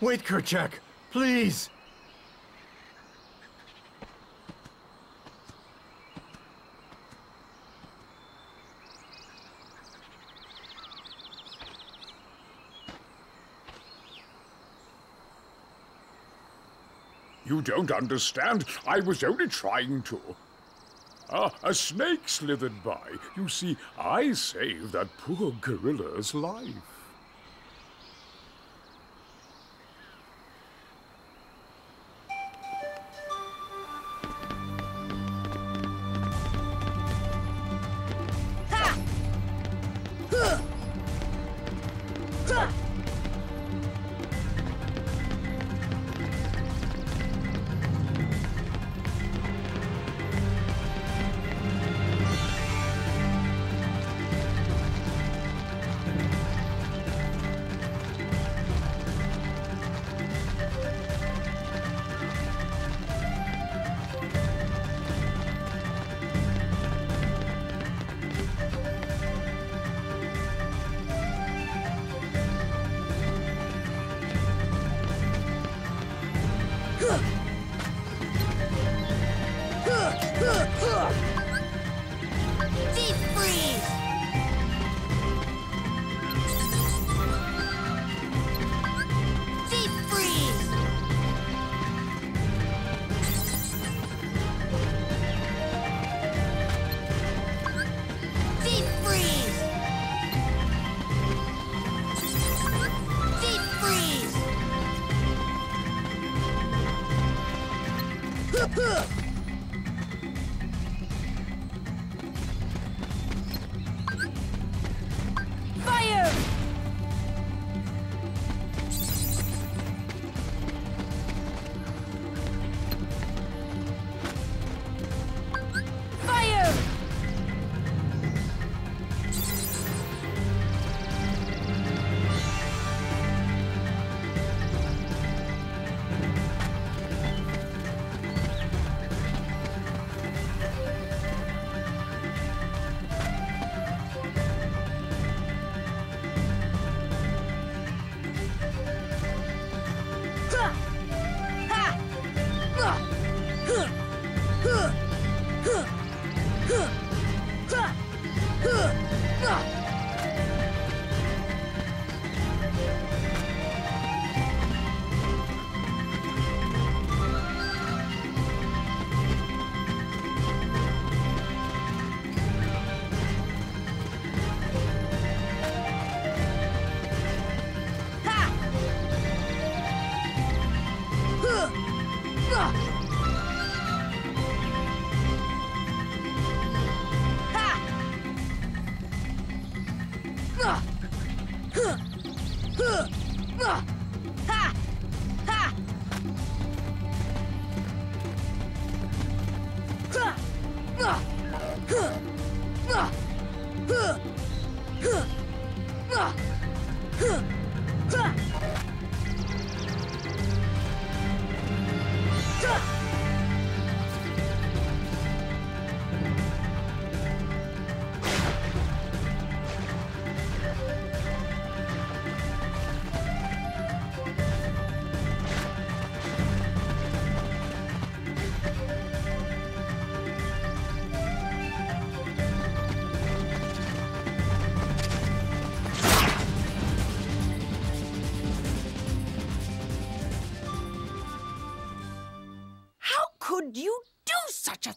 Wait, Kerchak, please! You don't understand. I was only trying to. Ah, a snake slithered by. You see, I saved that poor gorilla's life.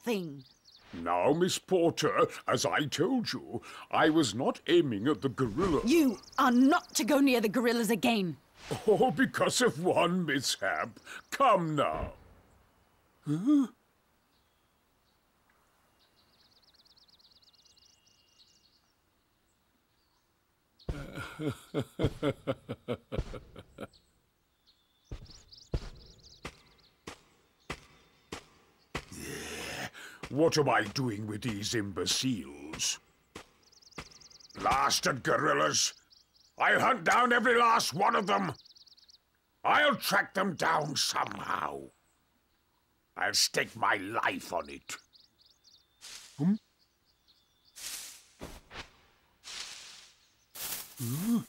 Thing. Now, Miss Porter, as I told you, I was not aiming at the gorilla. You are not to go near the gorillas again. Oh, because of one mishap. Come now. Huh? What am I doing with these imbeciles? Blasted gorillas! I'll hunt down every last one of them! I'll track them down somehow. I'll stake my life on it. Hmm? Hmm?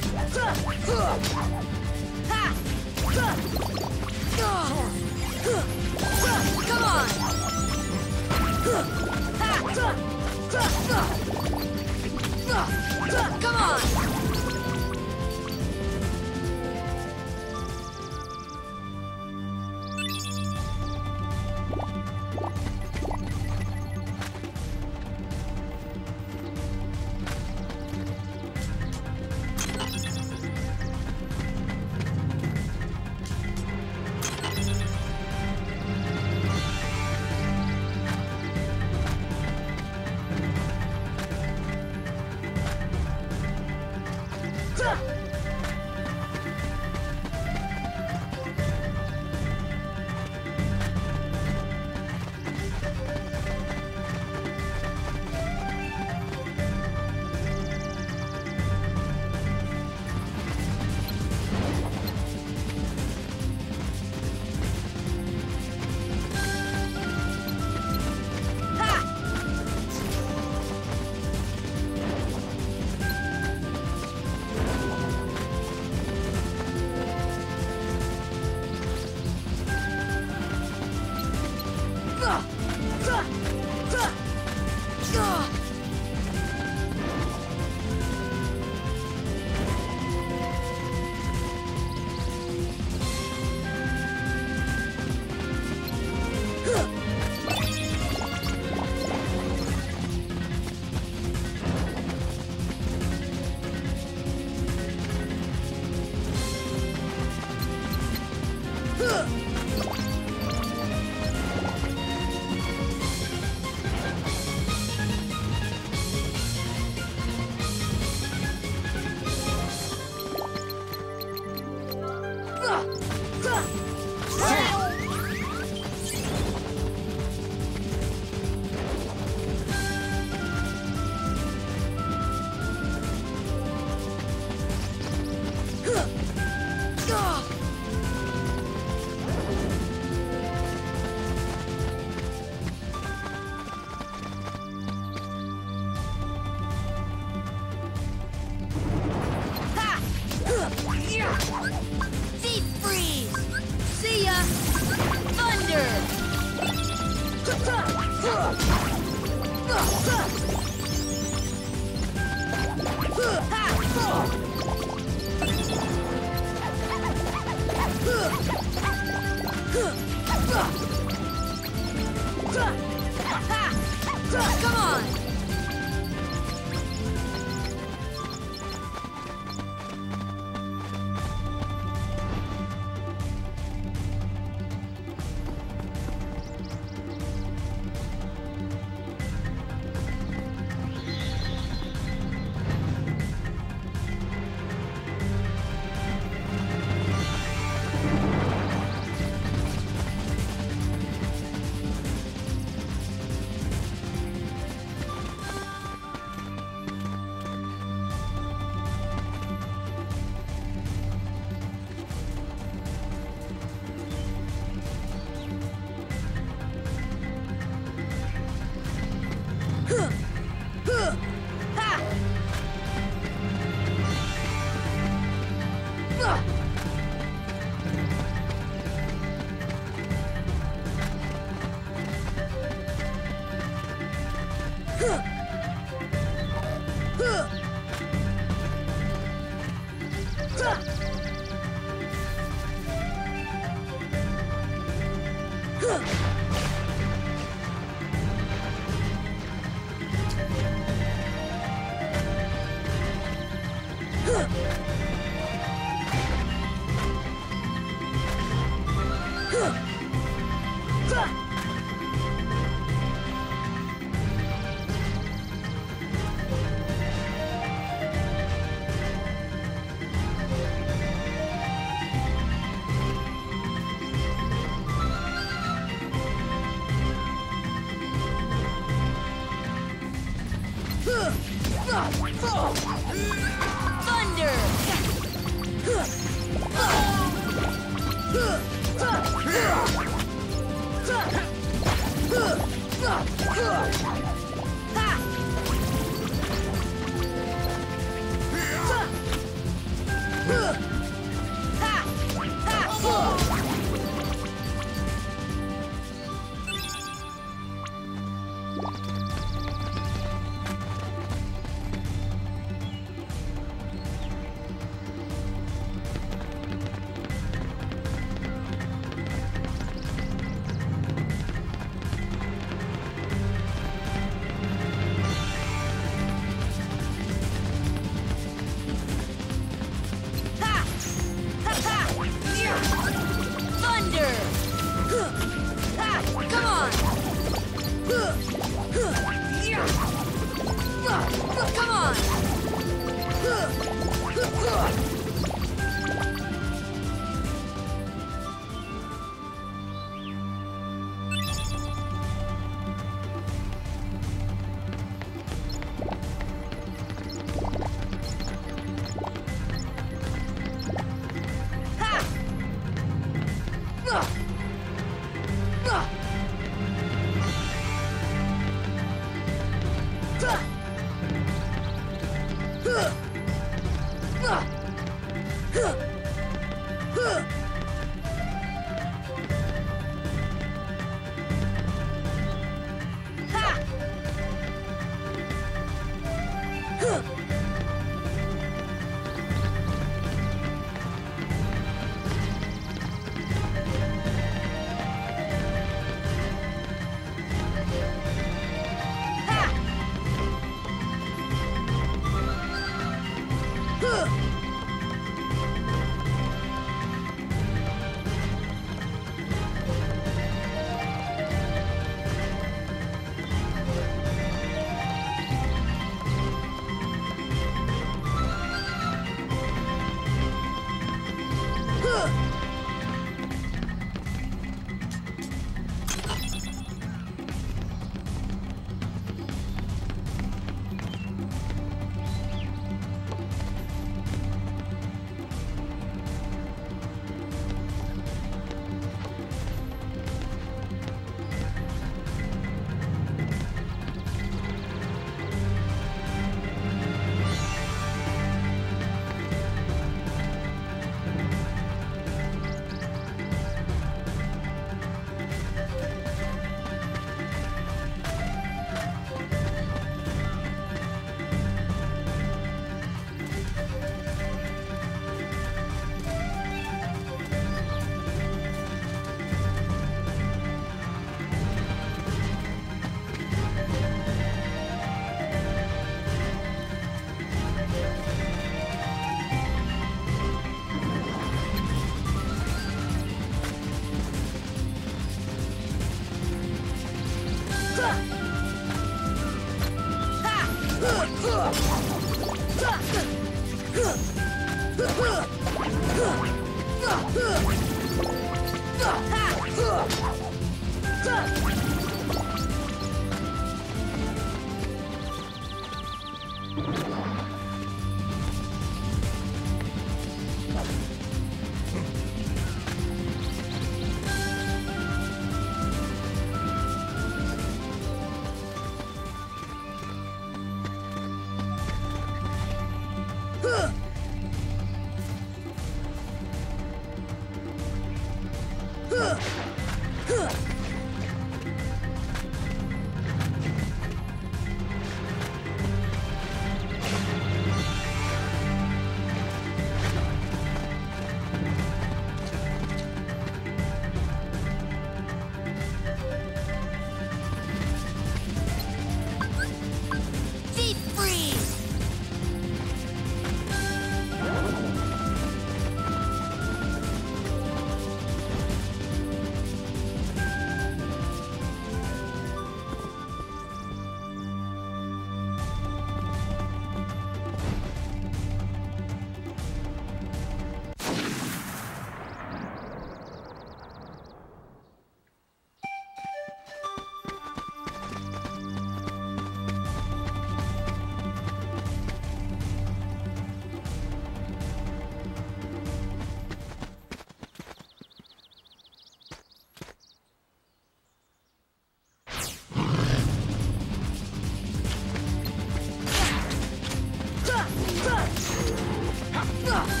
Come on.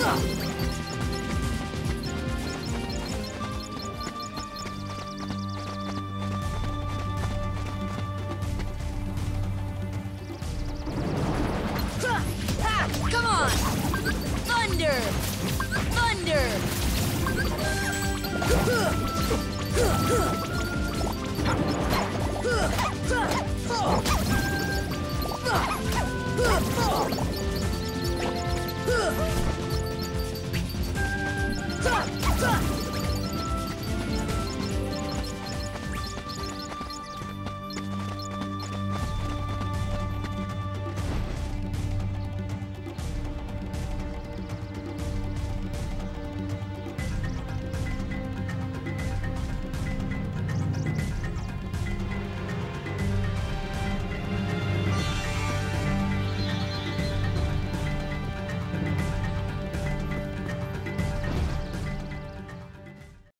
Ha!